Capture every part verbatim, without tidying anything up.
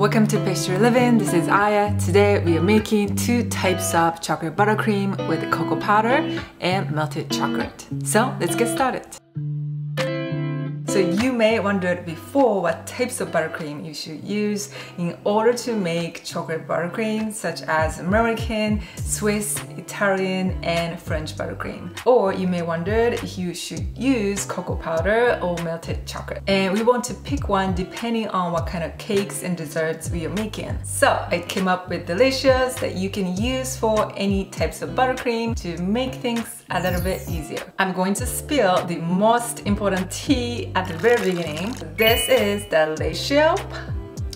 Welcome to Pastry Living, this is Aya. Today we are making two types of chocolate buttercream with cocoa powder and melted chocolate. So let's get started. So you may wondered before what types of buttercream you should use in order to make chocolate buttercream, such as American, Swiss, Italian, and French buttercream. Or you may wondered if you should use cocoa powder or melted chocolate. And we want to pick one depending on what kind of cakes and desserts we are making. So I came up with delicious that you can use for any types of buttercream to make things a little bit easier. I'm going to spill the most important tea at the very beginning. This is the ratio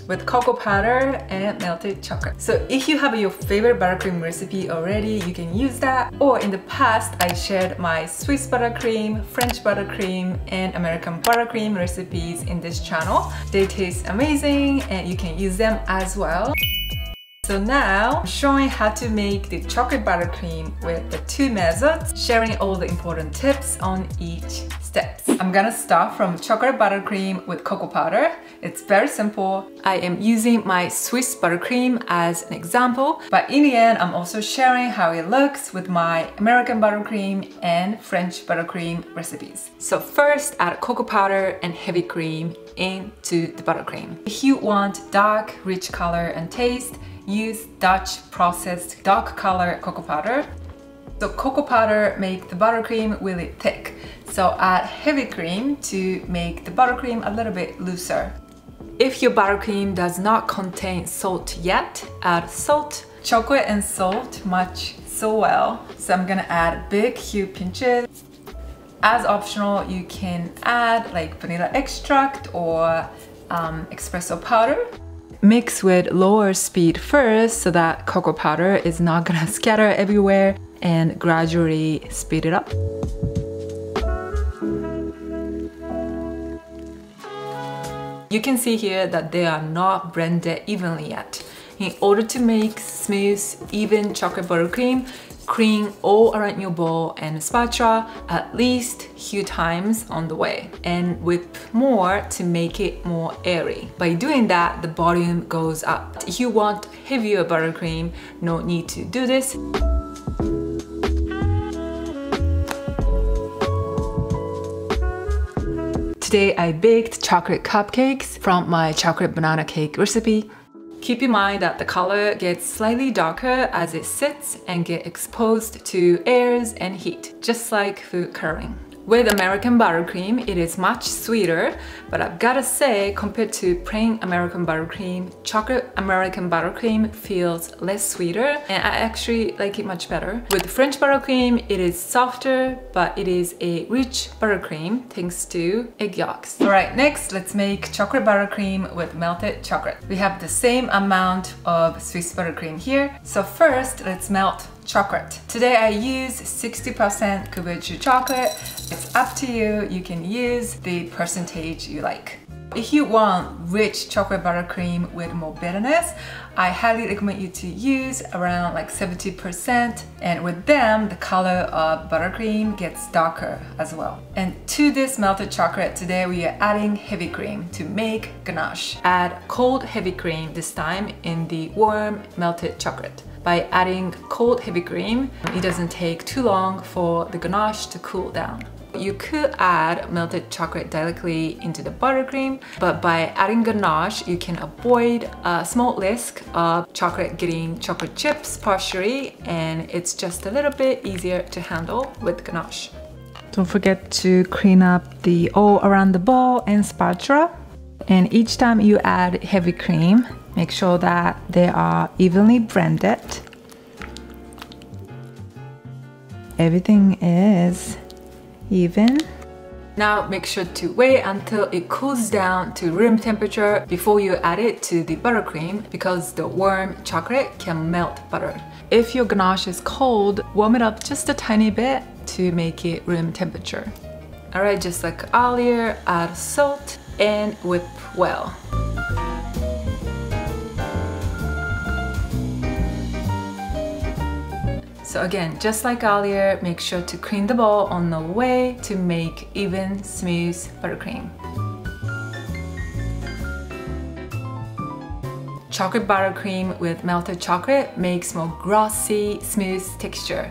with cocoa powder and melted chocolate. So if you have your favorite buttercream recipe already, you can use that. Or in the past, I shared my Swiss buttercream, French buttercream, and American buttercream recipes in this channel. They taste amazing and you can use them as well. So now, I'm showing how to make the chocolate buttercream with the two methods, sharing all the important tips on each step. I'm gonna start from chocolate buttercream with cocoa powder. It's very simple. I am using my Swiss buttercream as an example, but in the end, I'm also sharing how it looks with my American buttercream and French buttercream recipes. So first, add cocoa powder and heavy cream into the buttercream. If you want dark, rich color and taste, use Dutch processed dark color cocoa powder. So cocoa powder makes the buttercream really thick. So add heavy cream to make the buttercream a little bit looser. If your buttercream does not contain salt yet, add salt. Chocolate and salt match so well. So I'm gonna add big cube pinches. As optional, you can add like vanilla extract or um, espresso powder. Mix with lower speed first so that cocoa powder is not gonna scatter everywhere, and gradually speed it up. You can see here that they are not blended evenly yet. In order to make smooth, even chocolate buttercream, cream all around your bowl and spatula at least a few times on the way, and whip more to make it more airy. By doing that, the volume goes up. If you want heavier buttercream, no need to do this. Today I baked chocolate cupcakes from my chocolate banana cake recipe. Keep in mind that the color gets slightly darker as it sits and gets exposed to airs and heat, just like food coloring. With American buttercream, it is much sweeter, but I've gotta say, compared to plain American buttercream, chocolate American buttercream feels less sweeter, and I actually like it much better. With French buttercream, it is softer, but it is a rich buttercream thanks to egg yolks. Alright, next, let's make chocolate buttercream with melted chocolate. We have the same amount of Swiss buttercream here. So first, let's melt chocolate. Today I use sixty percent Couverture chocolate. It's up to you, you can use the percentage you like. If you want rich chocolate buttercream with more bitterness, I highly recommend you to use around like seventy percent, and with them the color of buttercream gets darker as well. And to this melted chocolate, today we are adding heavy cream to make ganache. Add cold heavy cream this time in the warm melted chocolate. By adding cold heavy cream, it doesn't take too long for the ganache to cool down. You could add melted chocolate directly into the buttercream, but by adding ganache, you can avoid a small risk of chocolate getting chocolate chips partially, and it's just a little bit easier to handle with ganache. Don't forget to clean up the all around the bowl and spatula. And each time you add heavy cream, make sure that they are evenly blended. Everything is even. Now make sure to wait until it cools down to room temperature before you add it to the buttercream, because the warm chocolate can melt butter. If your ganache is cold, warm it up just a tiny bit to make it room temperature. Alright, just like earlier, add salt and whip well. So again, just like earlier, make sure to clean the bowl on the way to make even, smooth buttercream. Chocolate buttercream with melted chocolate makes more glossy, smooth texture.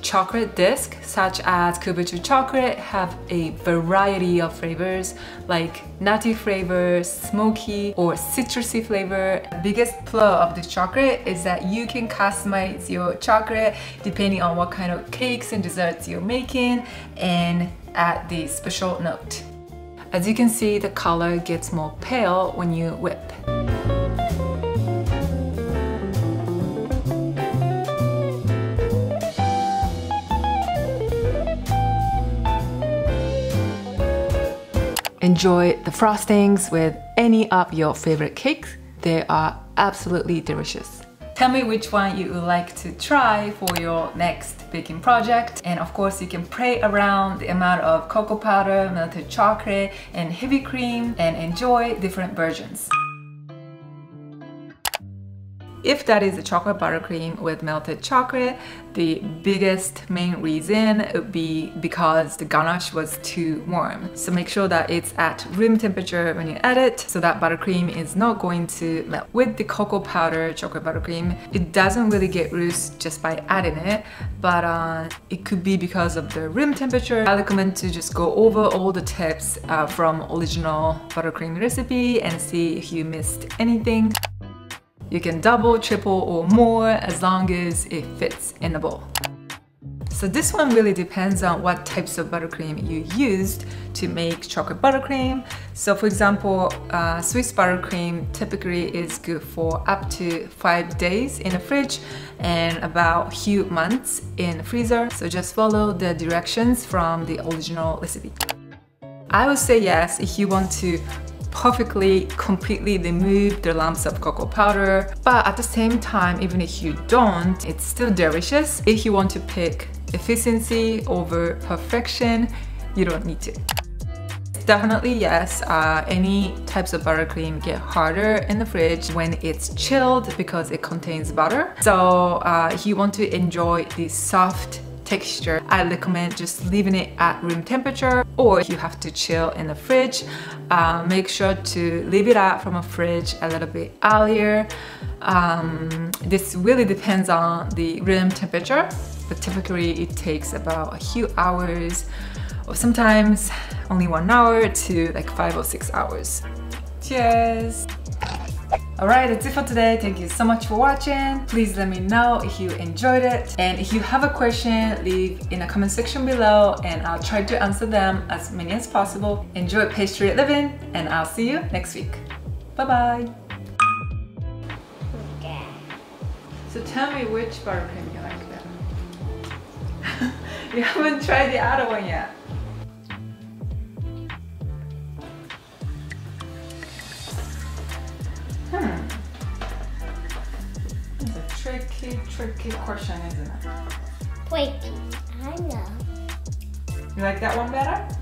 Chocolate discs, such as Couverture chocolate, have a variety of flavors like nutty flavor, smoky or citrusy flavor. The biggest flaw of this chocolate is that you can customize your chocolate depending on what kind of cakes and desserts you're making and add the special note. As you can see, the color gets more pale when you whip. Enjoy the frostings with any of your favorite cakes. They are absolutely delicious. Tell me which one you would like to try for your next baking project. And of course, you can play around the amount of cocoa powder, melted chocolate, and heavy cream and enjoy different versions. If that is a chocolate buttercream with melted chocolate, the biggest main reason would be because the ganache was too warm. So make sure that it's at room temperature when you add it so that buttercream is not going to melt. With the cocoa powder chocolate buttercream, it doesn't really get loose just by adding it, but uh, it could be because of the room temperature. I recommend to just go over all the tips uh, from original buttercream recipe and see if you missed anything. You can double, triple, or more as long as it fits in the bowl. So this one really depends on what types of buttercream you used to make chocolate buttercream. So for example, uh, Swiss buttercream typically is good for up to five days in the fridge and about few months in the freezer. So just follow the directions from the original recipe. I would say yes if you want to perfectly, completely remove the lumps of cocoa powder. But at the same time, even if you don't, it's still delicious. If you want to pick efficiency over perfection, you don't need to. Definitely yes, uh, any types of buttercream get harder in the fridge when it's chilled because it contains butter. So uh, if you want to enjoy the soft texture, I recommend just leaving it at room temperature, or if you have to chill in the fridge, uh, make sure to leave it out from a fridge a little bit earlier. Um, this really depends on the room temperature, but typically it takes about a few hours or sometimes only one hour to like five or six hours. Cheers! Alright, that's it for today. Thank you so much for watching. Please let me know if you enjoyed it. And if you have a question, leave in the comment section below and I'll try to answer them as many as possible. Enjoy Pastry Living and I'll see you next week. Bye-bye. Okay. So tell me which buttercream you like then. You haven't tried the other one yet. Tricky, tricky question, isn't it? Wait, I know. You like that one better?